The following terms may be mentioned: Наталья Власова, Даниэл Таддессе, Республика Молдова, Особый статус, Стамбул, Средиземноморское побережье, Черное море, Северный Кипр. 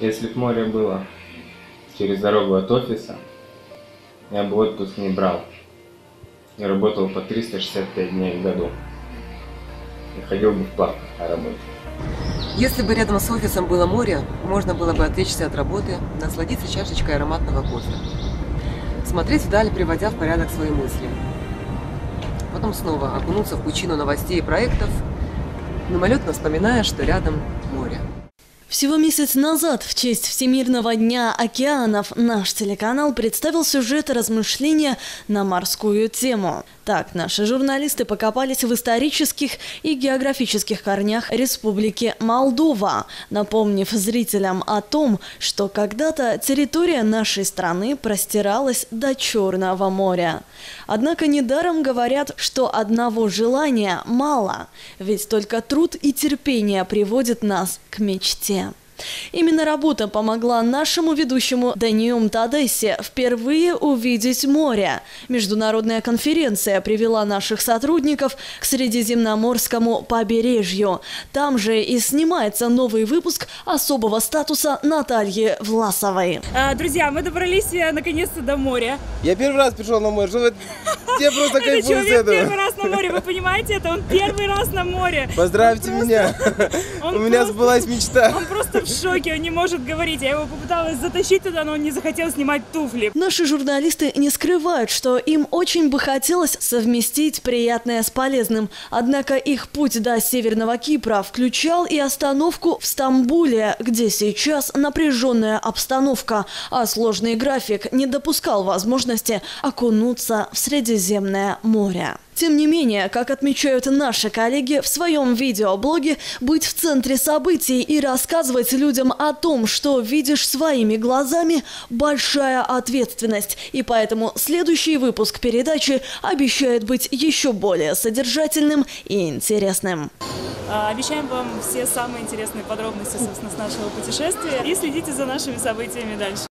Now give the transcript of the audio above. Если бы море было через дорогу от офиса, я бы отпуск не брал. Я работал по 365 дней в году. И ходил бы в плавках на работе. Если бы рядом с офисом было море, можно было бы отвлечься от работы, насладиться чашечкой ароматного кофе. Смотреть вдаль, приводя в порядок свои мысли. Потом снова окунуться в пучину новостей и проектов, мимолетно вспоминая, что рядом море. Всего месяц назад в честь Всемирного дня океанов наш телеканал представил сюжет размышления на морскую тему. Так, наши журналисты покопались в исторических и географических корнях Республики Молдова, напомнив зрителям о том, что когда-то территория нашей страны простиралась до Черного моря. Однако недаром говорят, что одного желания мало, ведь только труд и терпение приводят нас к мечте. Именно работа помогла нашему ведущему Даниэлу Таддессе впервые увидеть море. Международная конференция привела наших сотрудников к Средиземноморскому побережью. Там же и снимается новый выпуск особого статуса Натальи Власовой. Друзья, мы добрались наконец-то до моря. Я первый раз пришел на море. Я просто кайфую с этого. Первый раз на море, вы понимаете это? Он первый раз на море. Поздравьте меня. У меня сбылась мечта. Он просто в шоке, он не может говорить. Я его попыталась затащить туда, но он не захотел снимать туфли. Наши журналисты не скрывают, что им очень бы хотелось совместить приятное с полезным. Однако их путь до Северного Кипра включал и остановку в Стамбуле, где сейчас напряженная обстановка, а сложный график не допускал возможности окунуться в Средиземное море. Тем не менее, как отмечают наши коллеги в своем видеоблоге, быть в центре событий и рассказывать людям о том, что видишь своими глазами, большая ответственность. И поэтому следующий выпуск передачи обещает быть еще более содержательным и интересным. Обещаем вам все самые интересные подробности, собственно, с нашего путешествия. И следите за нашими событиями дальше.